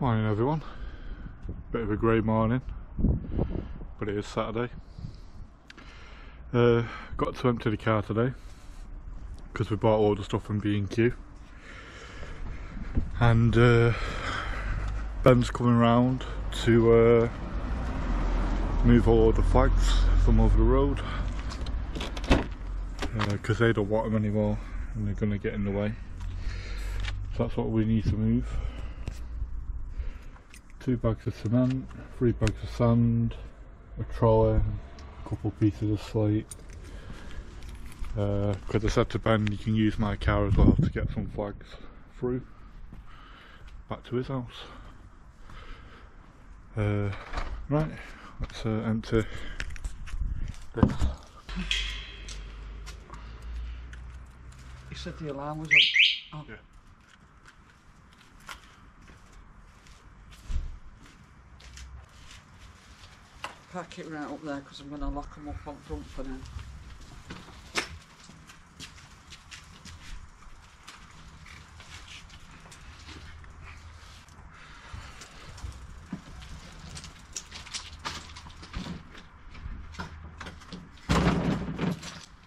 Morning everyone, bit of a grey morning, but it is Saturday. Got to empty the car today because we bought all the stuff from B&Q, and Ben's coming round to move all the flags from over the road because they don't want them anymore and they're going to get in the way, so that's what we need to move. 2 bags of cement, 3 bags of sand, a trolley, a couple pieces of slate. Because I said to Ben, you can use my car as well to get some flags through back to his house. Right, let's empty this. You said the alarm was on. Oh. Yeah. Pack it right up there because I'm going to lock them up on front for now.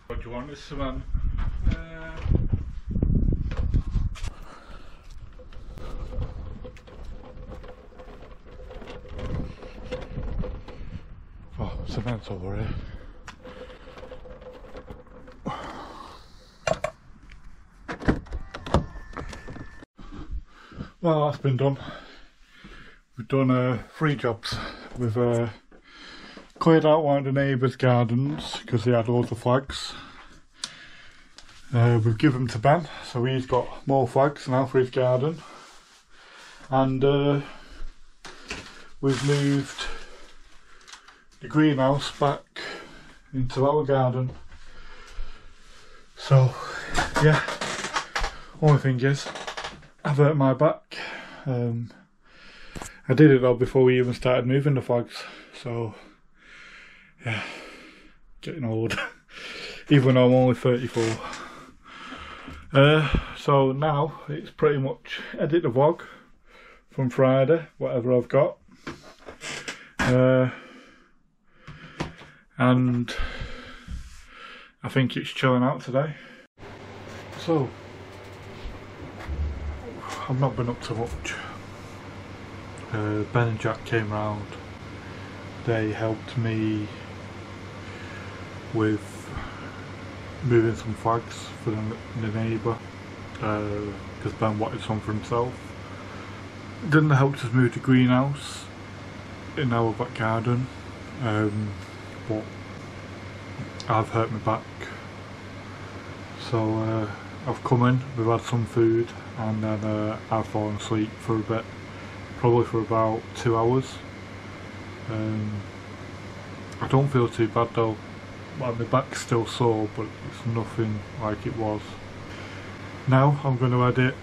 What do you want, this one? Cement's over here. Well, that's been done. We've done 3 jobs. We've cleared out one of the neighbours' gardens because they had loads of flags. We've given them to Ben, so he's got more flags now for his garden. And we've moved the greenhouse back into our garden. So yeah, only thing is I've hurt my back. I did it though before we even started moving the flags, so yeah, getting old even though I'm only 34. So now it's pretty much edit the vlog from Friday, whatever I've got, and I think it's chilling out today. So I've not been up to much. Ben and Jack came round, they helped me with moving some flags for the neighbour because Ben wanted some for himself. Then they helped us move the greenhouse in our back garden. But I've hurt my back, so I've come in, we've had some food, and then I've fallen asleep for a bit, probably for about 2 hours. I don't feel too bad though. Well, my back's still sore, but it's nothing like it was. Now I'm going to edit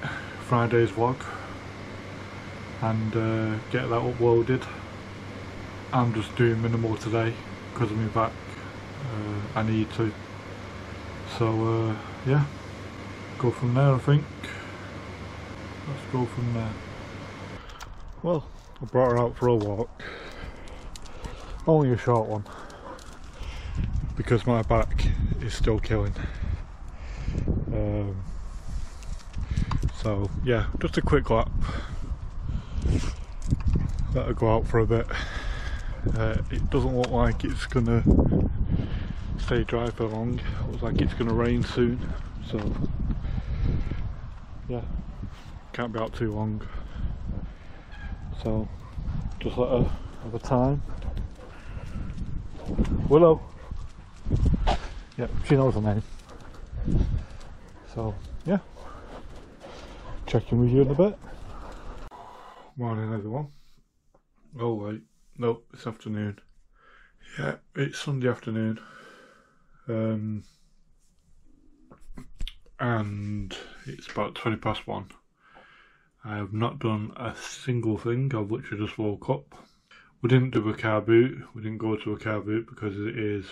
Friday's vlog and get that uploaded. I'm just doing minimal today because of my back. I need to, so yeah, go from there. I think let's go from there. Well, I brought her out for a walk, only a short one because my back is still killing. So yeah, just a quick lap, let her go out for a bit. It doesn't look like it's gonna stay dry for long. It looks like it's gonna rain soon, so yeah, can't be out too long. So just let her have a time. Willow, yeah, she knows her name. So yeah, check in with you in a bit. Morning everyone. Oh wait, nope, it's afternoon. Yeah, it's Sunday afternoon. And it's about 1:20. I have not done a single thing. I've literally just woke up. We didn't do a car boot. We didn't go to a car boot because it is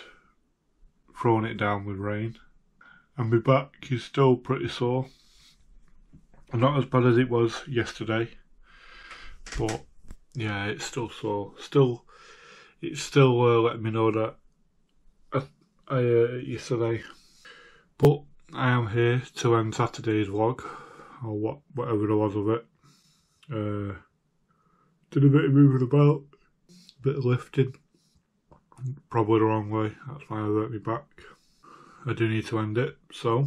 throwing it down with rain. And my back is still pretty sore. Not as bad as it was yesterday, But yeah, it's still slow. Still, it's still letting me know that yesterday. But I am here to end Saturday's vlog, or whatever there was of it. Did a bit of moving about, a bit of lifting. Probably the wrong way, that's why I hurt me back. I do need to end it, so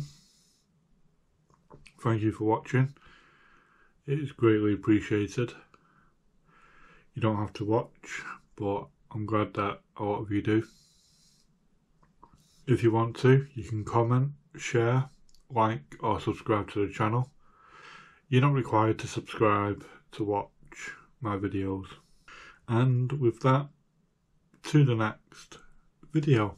thank you for watching. It is greatly appreciated. You don't have to watch, but I'm glad that a lot of you do. If you want to, you can comment, share, like or subscribe to the channel. You're not required to subscribe to watch my videos. And with that, to the next video.